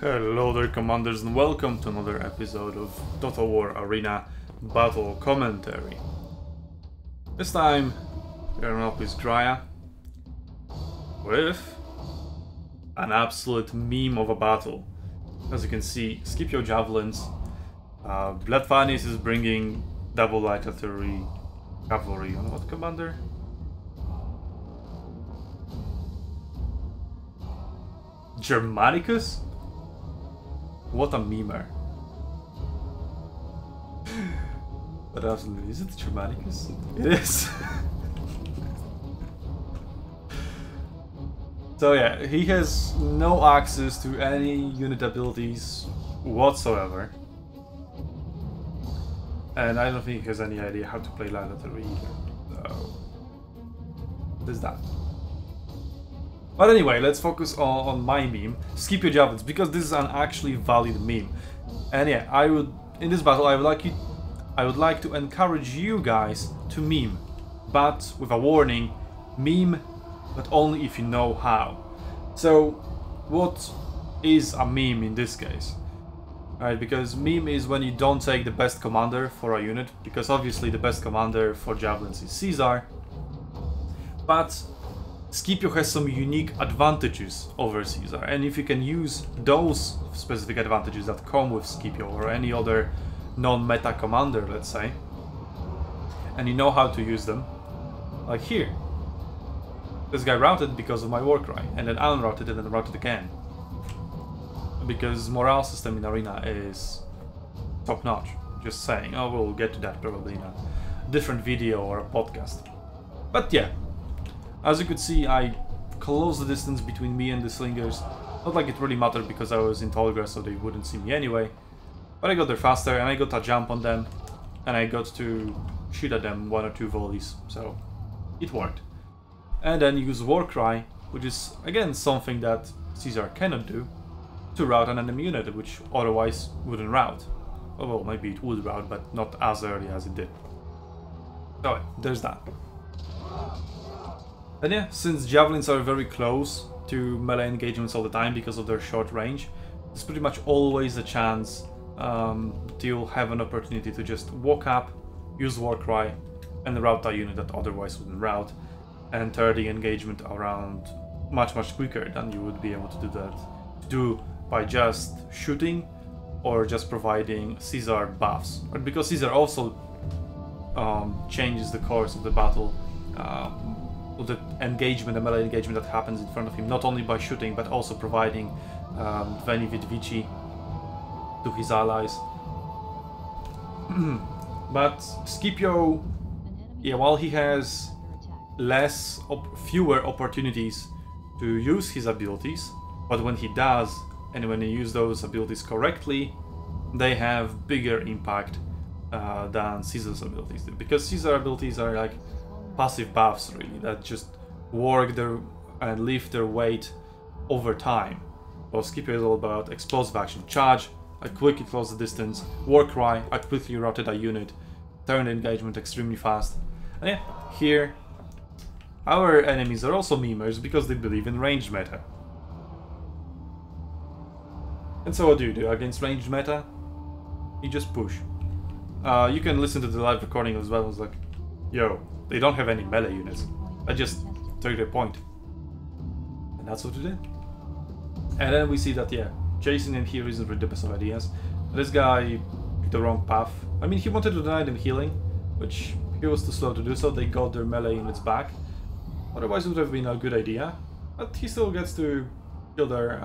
Hello there, commanders, and welcome to another episode of Total War Arena Battle Commentary. This time, we're going up with Grya with an absolute meme of a battle. As you can see, Scipio javelins. Vladvanis is bringing double light artillery cavalry on what commander? Germanicus? What a memer. But absolutely, is it Germanicus? It is. So yeah, he has no access to any unit abilities whatsoever. And I don't think he has any idea how to play light artillery either. So there's that. But anyway, let's focus on my meme, Scipio javelins, because this is an actually valid meme. And yeah, in this battle I would like to encourage you guys to meme, but with a warning, meme, but only if you know how. So, what is a meme in this case? Alright, because meme is when you don't take the best commander for a unit, because obviously the best commander for javelins is Caesar, but Scipio has some unique advantages over Caesar, and if you can use those specific advantages that come with Scipio or any other non-meta commander, let's say, and you know how to use them, like here. This guy routed because of my Warcry, and then unrouted and then routed again. Because morale system in Arena is top-notch, just saying. Oh, we'll get to that probably in a different video or a podcast. But yeah. As you could see, I closed the distance between me and the slingers. Not like it really mattered because I was in tall grass, so they wouldn't see me anyway. But I got there faster, and I got a jump on them, and I got to shoot at them one or two volleys, so it worked. And then use Warcry, which is again something that Caesar cannot do, to rout an enemy unit, which otherwise wouldn't rout. Oh, well, maybe it would rout, but not as early as it did. So there's that. And yeah, since javelins are very close to melee engagements all the time because of their short range, there's pretty much always a chance you'll have an opportunity to just walk up, use Warcry, and route a unit that otherwise wouldn't route, and turn the engagement around much quicker than you would be able to do by just shooting or just providing Caesar buffs. But because Caesar also changes the course of the battle, the engagement, the melee engagement that happens in front of him, not only by shooting but also providing Veni Vidi Vici to his allies. But Scipio, yeah, while he has fewer opportunities to use his abilities, but when he does, and when he uses those abilities correctly, they have bigger impact than Caesar's abilities, because Caesar's abilities are like passive buffs, really, that just work their and lift their weight over time. Well, Scipio is all about explosive action. Charge, I quickly close the distance. Warcry, I quickly routed a unit. Turn engagement extremely fast. And yeah, here our enemies are also memers because they believe in ranged meta. And so what do? Against ranged meta? You just push. You can listen to the live recording as well. It's like, yo, they don't have any melee units. I just took their point. And that's what we did. And then we see that, yeah, chasing them here isn't really the best of ideas. This guy took the wrong path. I mean, he wanted to deny them healing, which he was too slow to do, so they got their melee units back. Otherwise it would have been a good idea. But he still gets to kill their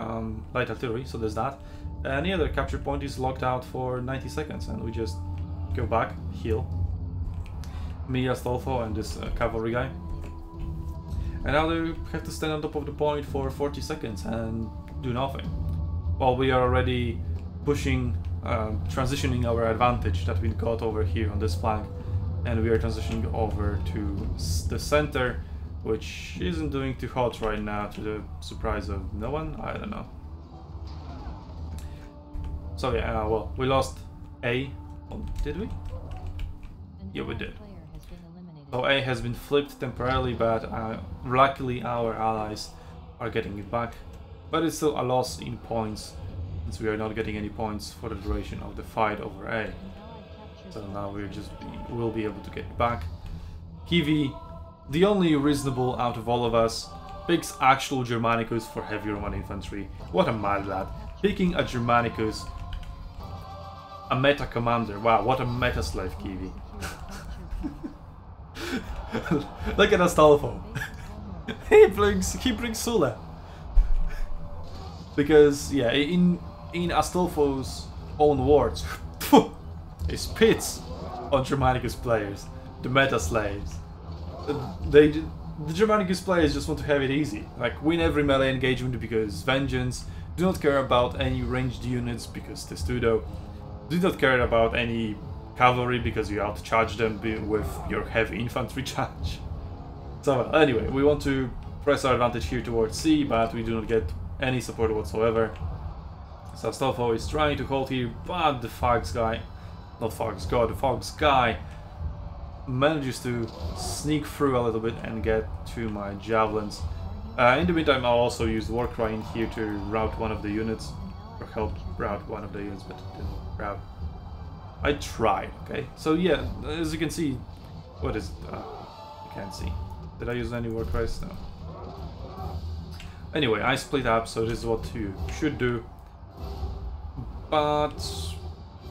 light artillery, so there's that. And yeah, their capture point is locked out for 90 seconds, and we just go back, heal. Me, Astolfo, and this cavalry guy. And now they have to stand on top of the point for 40 seconds and do nothing. While we are already pushing, transitioning our advantage that we got over here on this flank, and we are transitioning over to the center, which isn't doing too hot right now, to the surprise of no one. I don't know. So yeah, well, we lost A. Oh, did we? Yeah, we did. So A has been flipped temporarily, but luckily our allies are getting it back. But it's still a loss in points since we are not getting any points for the duration of the fight over A. So now we're just we'll be able to get back. Kivi, the only reasonable out of all of us, picks actual Germanicus for heavy Roman infantry. What a mad lad. Picking a Germanicus, a meta commander. Wow, what a meta slave, Kivi. Look at Astolfo. he brings Sula. Because yeah, in Astolfo's own words, he spits on Germanicus players, the meta slaves. The Germanicus players just want to have it easy, like win every melee engagement because vengeance, do not care about any ranged units because testudo, do not care about any cavalry because you outcharge them with your heavy infantry charge. So anyway, we want to press our advantage here towards C, but we do not get any support whatsoever. So Astolfo is trying to hold here, but the Fox guy, not Fox God, the Fox guy manages to sneak through a little bit and get to my javelins. In the meantime, I'll also use Warcry in here to rout one of the units, or help rout one of the units, but it didn't rout. I tried, okay? So yeah, as you can see, what is it? You can't see. Did I use any Warcries? No. Anyway, I split up, so this is what you should do. But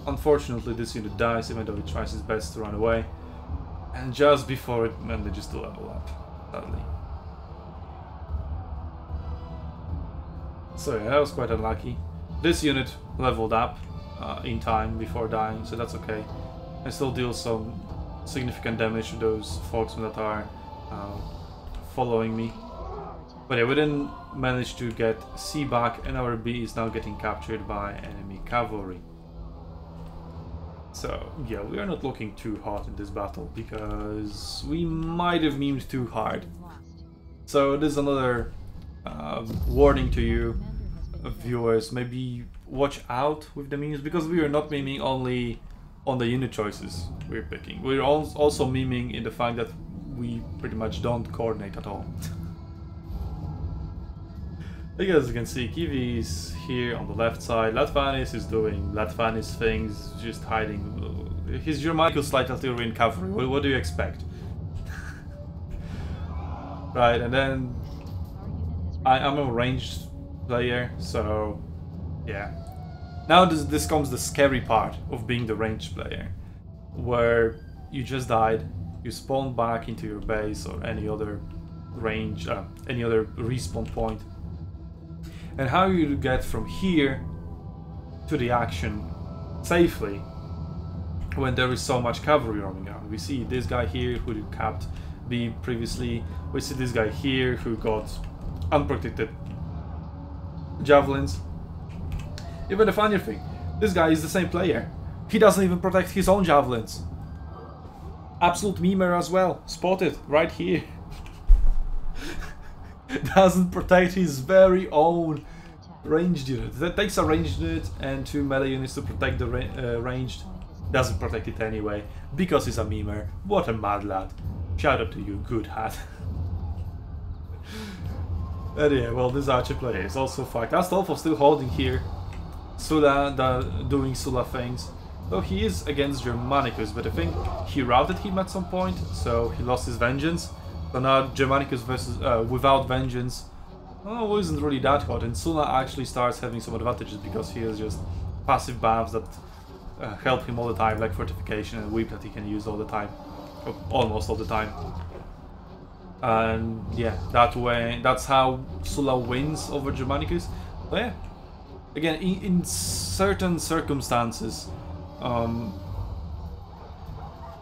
unfortunately, this unit dies, even though it tries its best to run away. And just before it manages to level up, sadly. So yeah, that was quite unlucky. This unit leveled up in time before dying, so that's okay. I still deal some significant damage to those folksmen that are following me. But yeah, we didn't manage to get C back, and our B is now getting captured by enemy cavalry. So yeah, we are not looking too hot in this battle because we might have memed too hard. So this is another warning to you viewers, maybe watch out with the memes, because we are not memeing only on the unit choices we're picking. We're also memeing in the fact that we pretty much don't coordinate at all. Like as you can see, Kivi is here on the left side, Vladvanis is doing Vladvanis things, just hiding. His Germanicus light artillery in cavalry, what do you expect? Right, and then I'm a ranged player, so yeah. Now this comes the scary part of being the ranged player, where you just died, you spawn back into your base or any other range, any other respawn point. And how you get from here to the action safely when there is so much cavalry roaming around. We see this guy here who capped B previously. We see this guy here who got unprotected javelins. Even the funnier thing, this guy is the same player. He doesn't even protect his own javelins. Absolute memer as well. Spotted right here. Doesn't protect his very own ranged unit. That takes a ranged unit and two melee units to protect the ranged. Doesn't protect it anyway, because he's a memer. What a mad lad. Shout out to you, good hat. Anyway, well, this archer player is also fucked. Astolfo still holding here. Sula doing Sula things. Though he is against Germanicus, but I think he routed him at some point, so he lost his vengeance. So now Germanicus versus without vengeance isn't really that hot, and Sula actually starts having some advantages because he has just passive buffs that help him all the time, like fortification and whip that he can use all the time, or almost all the time. And yeah, that way, that's how Sula wins over Germanicus. But yeah, again, in certain circumstances, you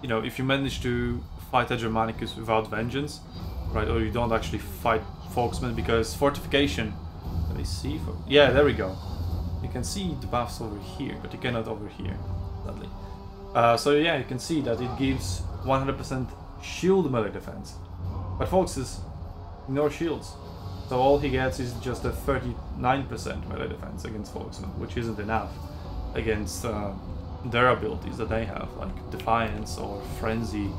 know, if you manage to fight a Germanicus without vengeance, right? Or you don't actually fight folksmen, because fortification. Let me see. Yeah, there we go. You can see the buffs over here, but you cannot over here, sadly. So yeah, you can see that it gives 100% shield melee defense, but foxes ignore shields, so all he gets is just a 39% melee defense against folksmen, which isn't enough against their abilities that they have, like Defiance or Frenzy,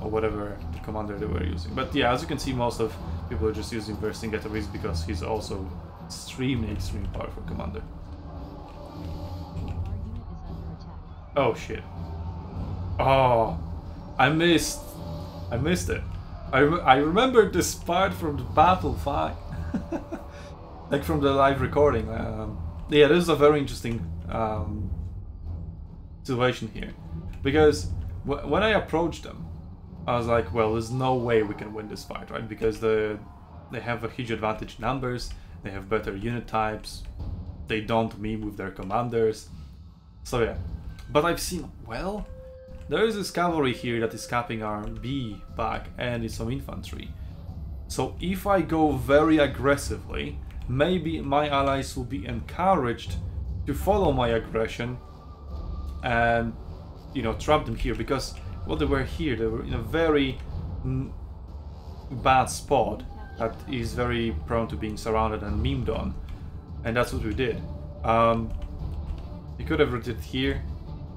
or whatever the commander they were using. But yeah, as you can see, most of people are just using Vercingetorix because he's also extremely powerful commander. Oh shit. Oh, I missed it. I remembered this part from the battle fight. Like from the live recording. Yeah, this is a very interesting situation here. Because when I approached them, I was like, well, there's no way we can win this fight, right? Because they have a huge advantage in numbers, they have better unit types, they don't meme with their commanders. So yeah. But I've seen, well, there is this cavalry here that is capping our B back and it's some infantry. So if I go very aggressively, maybe my allies will be encouraged to follow my aggression and, you know, trap them here, because well, they were here, they were in a very bad spot that is very prone to being surrounded and memed on, and that's what we did. They could have retreated here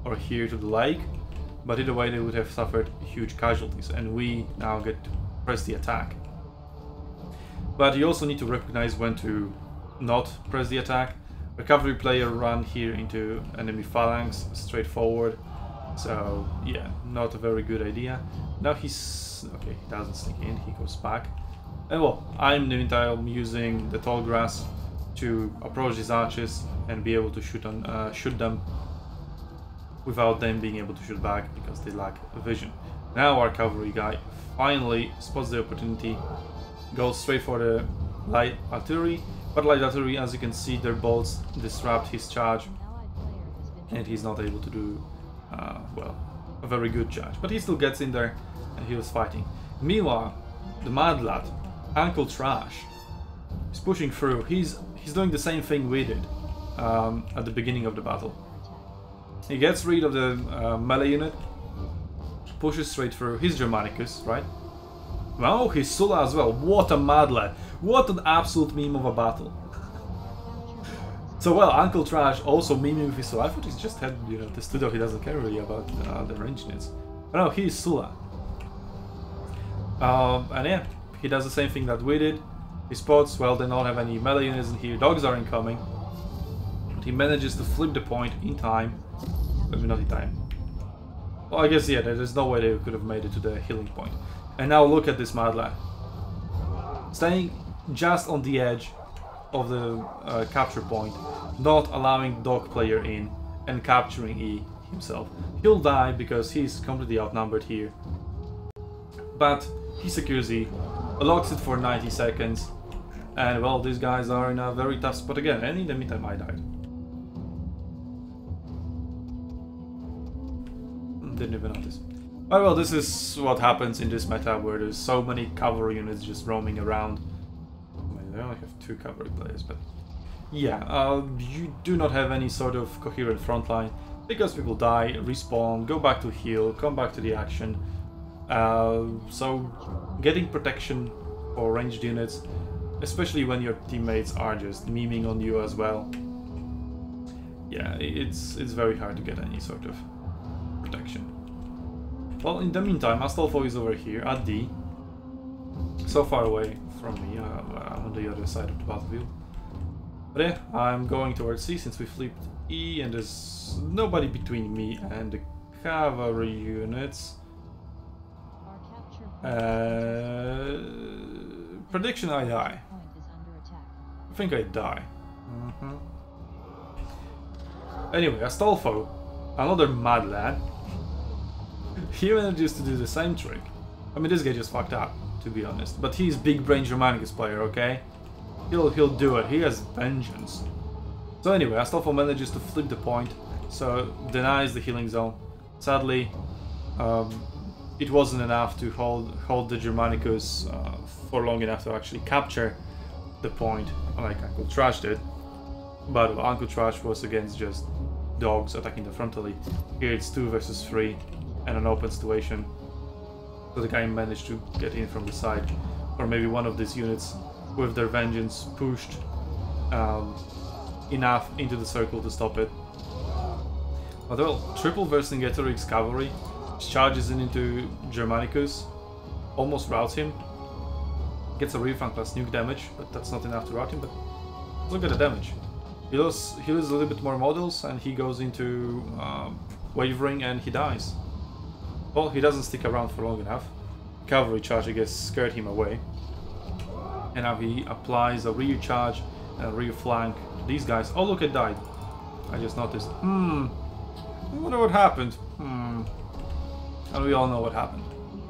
or here to the lake, but either way they would have suffered huge casualties, and we now get to press the attack. But you also need to recognize when to not press the attack. A cavalry player ran here into enemy phalanx, straight forward. So yeah, not a very good idea. Now he's... okay, he doesn't sneak in, he goes back. And well, I'm in the meantime using the tall grass to approach these archers and be able to shoot on shoot them without them being able to shoot back because they lack vision. Now our cavalry guy finally spots the opportunity, goes straight for the light artillery, but light artillery, as you can see, their bolts disrupt his charge and he's not able to do well, a very good charge, but he still gets in there and he was fighting. Meanwhile, the mad lad, Uncle Trash, is pushing through. He's doing the same thing we did at the beginning of the battle. He gets rid of the melee unit, pushes straight through. He's Germanicus, right? Well, he's Sula as well. What a mad lad. What an absolute meme of a battle. So, well, Uncle Trash also memeing with his Sula. I thought he's just had, you know, the studio, he doesn't care really about the range units. But no, he's Sula. And yeah, he does the same thing that we did. His spots, well, they don't have any melee units in here. Dogs are incoming. But he manages to flip the point in time. Maybe not in time. Well, I guess, yeah, there's no way they could have made it to the healing point. And now look at this mad lad. Staying just on the edge of the capture point, not allowing dog player in and capturing E himself. He'll die because he's completely outnumbered here. But he secures E, locks it for 90 seconds, and well, these guys are in a very tough spot again, and in the meantime I died. Didn't even notice. But well, this is what happens in this meta where there's so many cavalry units just roaming around. I only have two cavalry players, but yeah, you do not have any sort of coherent front line because people die, respawn, go back to heal, come back to the action. So getting protection for ranged units, especially when your teammates are just memeing on you as well, yeah, it's very hard to get any sort of protection. Well, in the meantime, Astolfo is over here at D, so far away from me. I'm on the other side of the battlefield. But yeah, I'm going towards C since we flipped E and there's nobody between me and the cavalry units. Prediction, I die. I think I die. Anyway, Astolfo, another mad lad. He manages to do the same trick. I mean, this guy just fucked up, to be honest, but he's big brain Germanicus player, okay? He'll do it. He has vengeance. So anyway, Astolfo manages to flip the point, so denies the healing zone. Sadly, it wasn't enough to hold the Germanicus for long enough to actually capture the point, like Uncle Trash did. But Uncle Trash was against just dogs attacking the frontally. Here it's 2 versus 3 and an open situation. So the guy managed to get in from the side, or maybe one of these units with their vengeance pushed enough into the circle to stop it. But well, triple Vercingetorix cavalry charges in into Germanicus, almost routs him, gets a refund plus nuke damage, but that's not enough to rout him. But look at the damage. He loses a little bit more models and he goes into wavering and he dies. Well, he doesn't stick around for long enough. Cavalry charge, I guess, scared him away. And now he applies a rear charge and a rear flank to these guys. Oh, look, it died. I just noticed. I wonder what happened. And we all know what happened.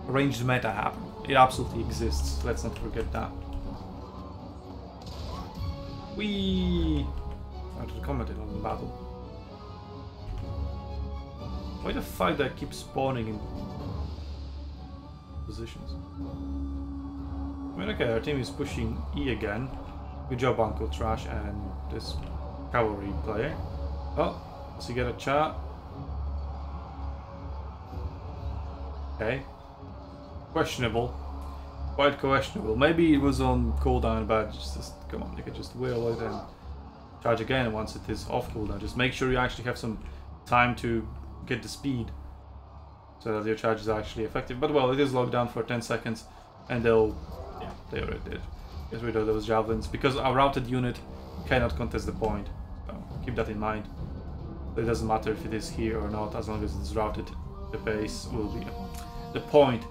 Ranged meta happened. It absolutely exists. Let's not forget that. Whee! I just commented on the battle. Why the fuck do I keep spawning in positions? I mean, okay, our team is pushing E again. Good job, Uncle Trash and this cavalry player. Oh, does he get a chat? Okay. Questionable. Quite questionable. Maybe it was on cooldown, but just come on, you can just wheel it and charge again once it is off cooldown. Just make sure you actually have some time to get the speed so that your charge is actually effective. But well, it is locked down for 10 seconds and they'll... yeah, they already did. Get rid of those javelins because our routed unit cannot contest the point. So keep that in mind. It doesn't matter if it is here or not, as long as it's routed, the base will be... the point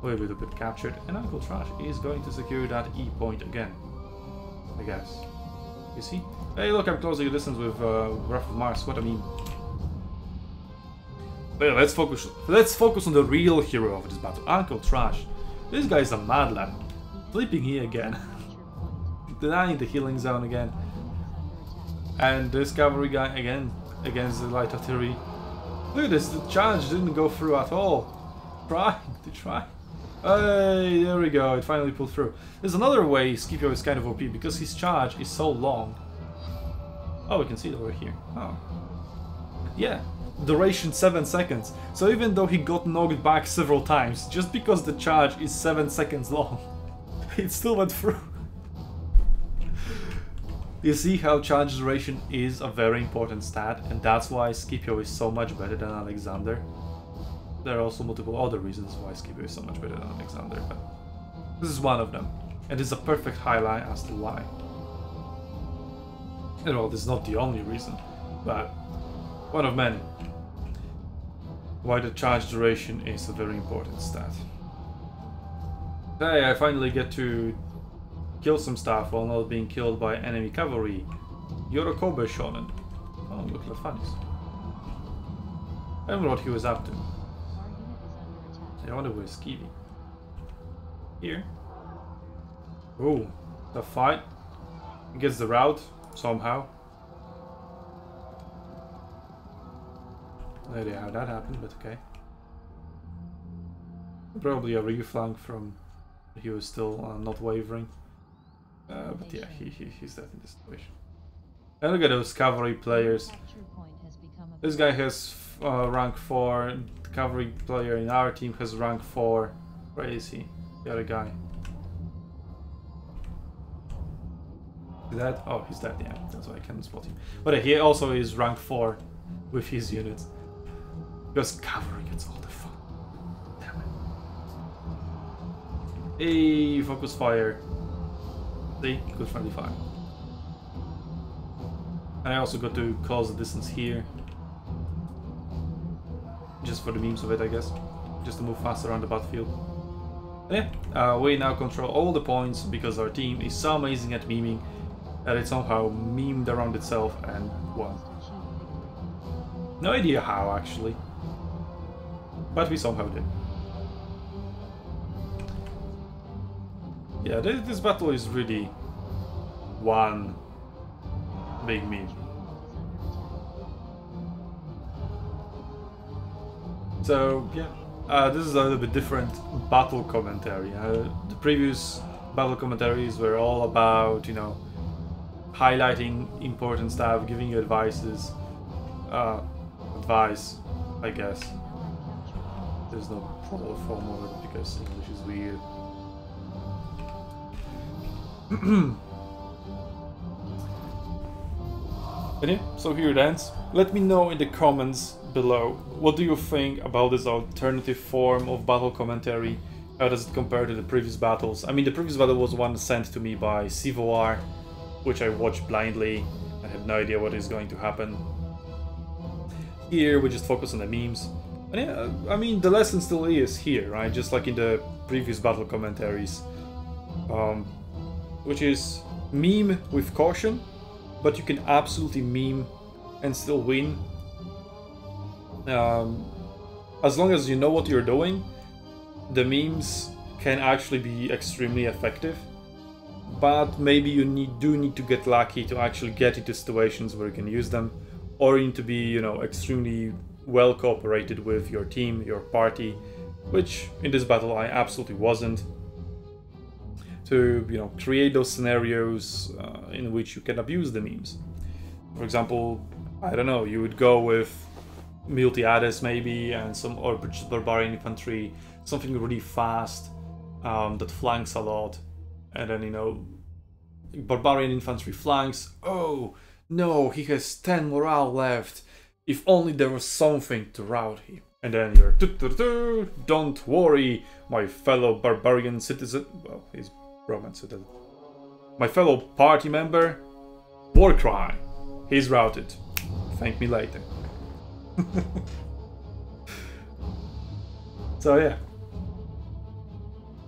will be a bit captured, and Uncle Trash is going to secure that E point again, I guess. You see? Hey, look, I'm closing distance with Wrath of Mars. What I mean. But yeah, let's focus on the real hero of this battle, Uncle Trash. This guy is a mad lad. Sleeping here again, denying the healing zone again, and this cavalry guy again against the light artillery. Look at this, the challenge didn't go through at all. Try. Hey, there we go, it finally pulled through. There's another way Scipio is kind of OP, because his charge is so long. Oh, we can see it over here. Oh. Yeah, duration 7 seconds. So even though he got knocked back several times, just because the charge is 7 seconds long, it still went through. You see how charge duration is a very important stat, and that's why Scipio is so much better than Alexander. There are also multiple other reasons why Scipio is so much better than Alexander, but this is one of them. And it's a perfect highlight as to why. And well, this is not the only reason, but one of many. Why the charge duration is a very important stat. Hey, I finally get to kill some stuff while not being killed by enemy cavalry. Yorokobe Shonen. Oh, look, Vladvanis. I don't know what he was up to. I wonder where Skivy. Here. Oh, the fight. He gets the route somehow. No idea how that happened, but okay. Probably a rear flank from. He was still not wavering. But yeah, he's dead in this situation. And look at those cavalry players. This guy has rank 4. The cavalry player in our team has rank 4. Where is he? The other guy. Is that? Oh, he's dead, yeah. That's why I can't spot him. But he also is rank 4 with his units. Because cavalry gets all the fun. Damn it. Hey, focus fire. See? Good friendly fire. And I also got to close the distance here. Just for the memes of it, I guess. Just to move faster around the battlefield. Yeah, we now control all the points because our team is so amazing at memeing that it somehow memed around itself and won. No idea how, actually. But we somehow did. Yeah, this battle is really one big meme. So yeah, this is a little bit different battle commentary. The previous battle commentaries were all about, you know, highlighting important stuff, giving you advice, I guess. There's no proper form of it because English is weird. And yeah, so here it ends. Let me know in the comments below, what do you think about this alternative form of battle commentary? How does it compare to the previous battles? I mean, the previous battle was one sent to me by Sivoar, which I watched blindly. I have no idea what is going to happen. Here we just focus on the memes. And yeah, I mean, the lesson still is here, right? Just like in the previous battle commentaries. Which is meme with caution, but you can absolutely meme and still win. As long as you know what you're doing, the memes can actually be extremely effective. But maybe you do need to get lucky to actually get into situations where you can use them, or you need to be, you know, extremely well cooperated with your team, your party, which in this battle I absolutely wasn't. To, you know, create those scenarios in which you can abuse the memes. For example, I don't know, you would go with Miltiades maybe and some or barbarian infantry, something really fast that flanks a lot, and then, you know, barbarian infantry flanks. Oh no, he has 10 morale left. If only there was something to rout him. And then you're don't worry, my fellow barbarian citizen. Well, he's Roman citizen. My fellow party member, Warcry. He's routed. Thank me later. So yeah,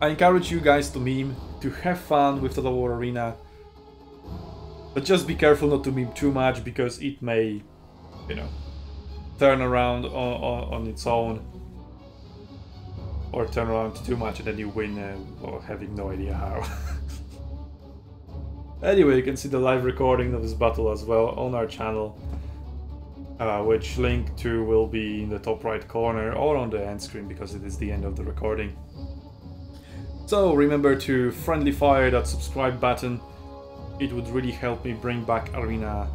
I encourage you guys to meme, to have fun with Total War Arena, but just be careful not to meme too much, because it may, you know, turn around on its own, or turn around too much and then you win or having no idea how. Anyway, you can see the live recording of this battle as well on our channel, which link to will be in the top right corner or on the end screen, because it is the end of the recording. So remember to friendly fire that subscribe button. It would really help me bring back Arena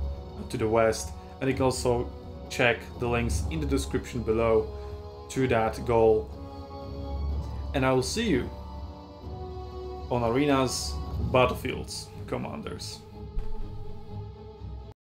to the West, and you can also check the links in the description below to that goal. And I will see you on Arena's battlefields, commanders.